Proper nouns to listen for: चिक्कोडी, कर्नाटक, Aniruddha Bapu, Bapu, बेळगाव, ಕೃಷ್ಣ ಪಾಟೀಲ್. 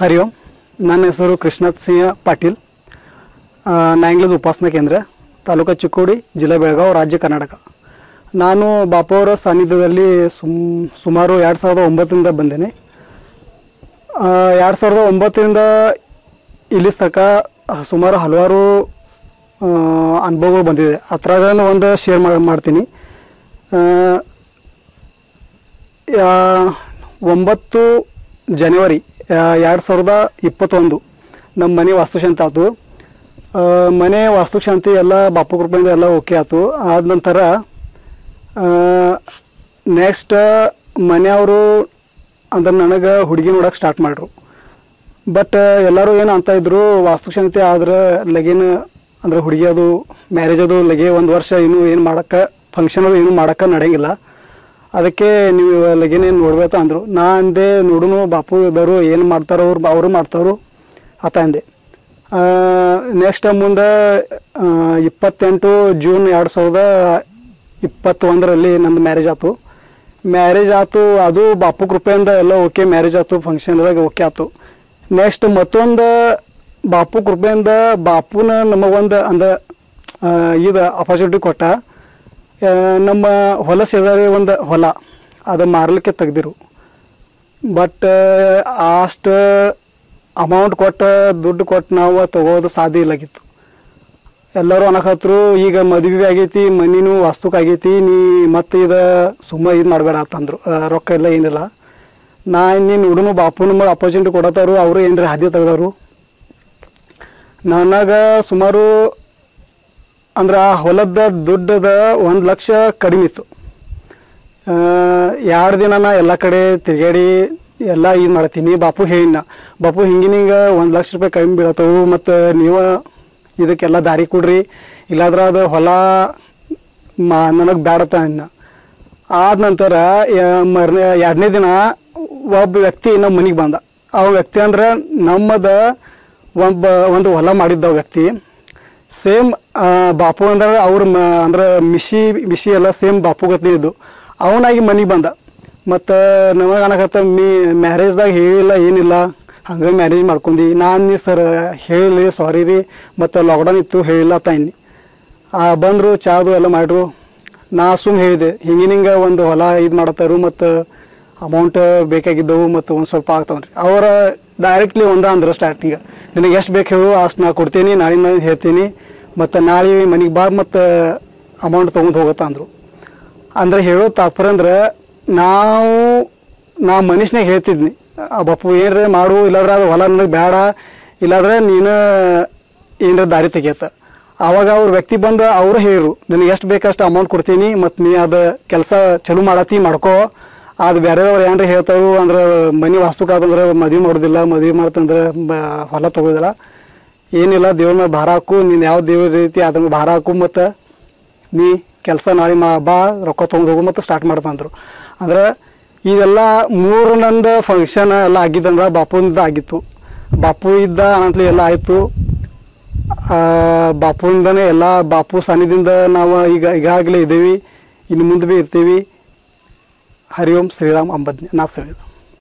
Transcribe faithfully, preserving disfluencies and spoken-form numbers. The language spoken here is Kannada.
हरिओम ನನ್ನ ಹೆಸರು ಕೃಷ್ಣ ಪಾಟೀಲ್ नायंग्लज उपासना केंद्र तालूका चिक्कोडी जिला बेळगाव राज्य कर्नाटक नानू बापुवर सानिध्यदल्ली सुम सुमारु एर्ड साविरद ಒಂಬತ್ತರಿಂದ बंदेने एर्ड साविरद ಒಂಬತ್ತರಿಂದ इल्ली तनक सुमारु हलवारु अनुभवगळु बंदिदे अदरल्ली ओंदु शेर माड्तीनि ಒಂಬತ್ತು जनवरी एर्ड साविरद ಇಪ್ಪತ್ತೊಂದು नम्म मने वास्तुशांति आयतु मने वास्तुशांति एल्ल बापु कृपेयिंद एल्ल ओके आयतु आद नंतर नेक्स्ट मनेयवरु अंद्रे ननगे हुडुगी नोडक्के स्टार्ट माड्रु बट एल्लारू एनु अंत इद्रू वास्तुशांति आद्रे लगिन अंद्रे हुडुगी अदु ಮ್ಯಾರೇಜ್ ಅದು ಲಗೆ ಒಂದು ವರ್ಷ ಇನ್ನು ಏನು ಮಾಡಕ ಫಂಕ್ಷನ್ ಅದು ಏನು ಮಾಡಕ ನಡೆಯಂಗಿಲ್ಲ ಅದಕ್ಕೆ ನೀವು ಲಗೆನೇ ನೋಡಬೇಕು ಅಂದ್ರು ನಾ ಅಂದೆ ನೋಡುನು ಬಾಪು ಇದ್ದವರು ಏನು ಮಾಡ್ತಾರೋ ಅವರು ಅವರು ಮಾಡ್ತಾರೋ ಆತ ಅಂದೆ ನೆಕ್ಸ್ಟ್ ಮುಂದೆ ಇಪ್ಪತ್ತೆಂಟು ಜೂನ್ ಎರಡು ಸಾವಿರದ ಇಪ್ಪತ್ತೊಂದು ರಲ್ಲಿ ನನ್ನ ಮ್ಯಾರೇಜ್ ಆತು ಮ್ಯಾರೇಜ್ ಆತು ಅದು ಬಾಪು ಕೃಪೆಯಿಂದ ಎಲ್ಲ ಓಕೆ ಮ್ಯಾರೇಜ್ ಆತು ಫಂಕ್ಷನ್ ಒಳಗೆ ಓಕೆ ಆತು ನೆಕ್ಸ್ಟ್ ಮತ್ತೊಂದು ಬಾಪು ಕೃಪೆಯಿಂದ ಬಾಪುನ ನಮಗೊಂದು ಅಂದ ಇದು ಅಪರ್ಚುನಿಟಿ ಕೊಟ್ಟ ನಮ್ಮ ಹೊಲ ಸೇದಾರಿ ಒಂದು ಹೊಲ ಅದು ಮಾರಲಿಕ್ಕೆ ತೆಗೆದಿರು ಬಟ್ ಆಸ್ಟ್ ಅಮೌಂಟ್ ಕೊಟ್ಟ ದುಡ್ಡು ಕೊಟ್ಟು ನಾವು ತಗೋದು ಸಾಧ್ಯ ಇಲ್ಲಾಗಿತ್ತು ಎಲ್ಲರೂ ಅನಕತ್ರು ಈಗ ಮದುವೆ ಆಗೈತಿ ಮನಿನೂ ವಾಸ್ತುಕಾಗೈತಿ ನೀ ಮತ್ತೆ ಇದು ಸುಮ್ಮ ಇದು ಮಾಡಬೇಡ ಅಂತಂದ್ರು ರೊಕ್ಕ ಇಲ್ಲ ಏನಿಲ್ಲ ನಾ ನೀನು ಹುಡುನು ಬಾಪುನ ಮೇಲೆ ಅಪರ್ಚುನಿಟಿ ಕೊಡತಾರು ಅವರು ಏನ್ರ ಹಾದಿ ತೆಗೆದರು ನನಗ ಸುಮಾರು अंद्र आ ಹೊಲದ ದುಡ್ಡದ ಒಂದು ಲಕ್ಷ ಕಡಿಮೆ ಇತ್ತು ಎರಡು ದಿನ ನಾನು ಎಲ್ಲ ಕಡೆ ತಿರುಗಾಡಿ ಎಲ್ಲ ಇದು ಮಾಡ್ತೀನಿ ಬಾಪು ಹೇಳಿನ ಬಾಪು ಹಿಂಗಿನಿಂಗ ಒಂದು ಲಕ್ಷ ರೂಪಾಯಿ ಕಡಿಮೆ ಬೀಳತವು ಮತ್ತು ನೀವು ಇದಕ್ಕೆಲ್ಲ ದಾರಿ ಕೊಡ್ರಿ ಇಲ್ಲಾದ್ರ ಅದು ಹೊಲ ನನಗೆ ಬೇಡತ ಅನ್ನ ಆದ ನಂತರ ಎರಡನೇ ದಿನ ಒಬ್ಬ ವ್ಯಕ್ತಿ ನಮ್ಮ ಮನೆಗೆ ಬಂದ ಆ ವ್ಯಕ್ತಿ ಅಂದ್ರೆ ನಮ್ಮದ ಒಬ್ಬ ಒಂದು ಹೊಲ ಮಾಡಿದ್ದ ವ್ಯಕ್ತಿ सेम बापू अंदर और अंदर मिशी मिशी एल सेम बापू गतन मने बंद मत नमगत मी म्यारेज ऐन हाँ म्यारेज मी नानी सर है सारी री मत लॉकडाउन इतना तीन बंदू चादू ना सूमे हिंगिंग होल इतर मत अमौंट बेदू मत स्वल्प आगतवन और डायरेक्टली अंदर स्टार्टिंग ನನಗೆ ಎಷ್ಟು ಬೇಕು ಹೇಳು ಅಷ್ಟು ನಾನು ಕೊಡ್ತೀನಿ ನಾಳೆ ನಾನು ಹೇಳ್ತೀನಿ ಮತ್ತೆ ನಾಳೆ ಮನೆಗೆ ಬಾ ಮತ್ತೆ ಅಮೌಂಟ್ ತಗೊಂಡು ಹೋಗತಾ ಅಂದ್ರು ಅಂದ್ರೆ ಹೇಳೋ ತಾತ್ಪರ್ಯ ಅಂದ್ರೆ ನಾವು ನಾ ಮನುಷ್ಯನೇ ಹೇಳ್ತಿದ್ನಿ ಆ ಬಾಪು ಏನ್ರೆ ಮಾಡು ಇಲ್ಲಾದ್ರೆ ಅದು ಹೊಲ ನನಗೆ ಬೇಡ ಇಲ್ಲಾದ್ರೆ ನೀನು ಏನ್ರೆ ದಾರಿ ತೆಗೆಯತ ಆವಾಗ ಅವ್ರ ವ್ಯಕ್ತಿ ಬಂದು ಅವರು ಹೇಳರು ನನಗೆ ಎಷ್ಟು ಬೇಕಷ್ಟು ಅಮೌಂಟ್ ಕೊಡ್ತೀನಿ ಮತ್ತೆ ನೀ ಅದು ಕೆಲಸ ಚಲು ಮಾಡಾತಿ ಮಾಡ್ಕೋ ಅದು ಬೇರೆದವ್ರು ಏನ್ರಿ ಹೇಳ್ತಾರೋ ಅಂದ್ರೆ ಮನೆ ವಾಸ್ತುಕಾದಂದ್ರೆ ಮದುವೆ ಮಾಡೋದಿಲ್ಲ ಮದುವೆ ಮಾಡ್ತಂದ್ರೆ ಹೊಲ ತಗೋದಿಲ್ಲ ಏನಿಲ್ಲ ದೇವ್ರ ಮೇಲೆ ಭಾರ ಹಾಕು ನೀನು ಯಾವ ದೇವ್ರ ರೀತಿ ಅದ್ರ ಮೇಲೆ ಭಾರ ಹಾಕು ಮತ್ತು ನೀ ಕೆಲಸ ನಾಳೆ ಮಾ ಬಾ ರೊಕ್ಕ ತೊಗೊಂಡು ಹೋಗು ಮತ್ತು ಸ್ಟಾರ್ಟ್ ಮಾಡ್ತಂದ್ರು ಅಂದ್ರೆ ಇದೆಲ್ಲ ಮೂರನಂದು ಫಂಕ್ಷನ್ ಎಲ್ಲ ಆಗಿದ್ದಂದ್ರೆ ಬಾಪುನಿಂದ ಆಗಿತ್ತು ಬಾಪು ಇದ್ದ ಅಂತಲೇ ಎಲ್ಲ ಆಯಿತು ಬಾಪುನಿಂದನೇ ಎಲ್ಲ ಬಾಪು ಸಾನಿದಿಂದ ನಾವು ಈಗ ಈಗಾಗಲೇ ಇದ್ದೀವಿ ಇನ್ನು ಮುಂದೆ ಭೀ ಇರ್ತೀವಿ हरिओम श्रीराम अंबद नाथ संहिता।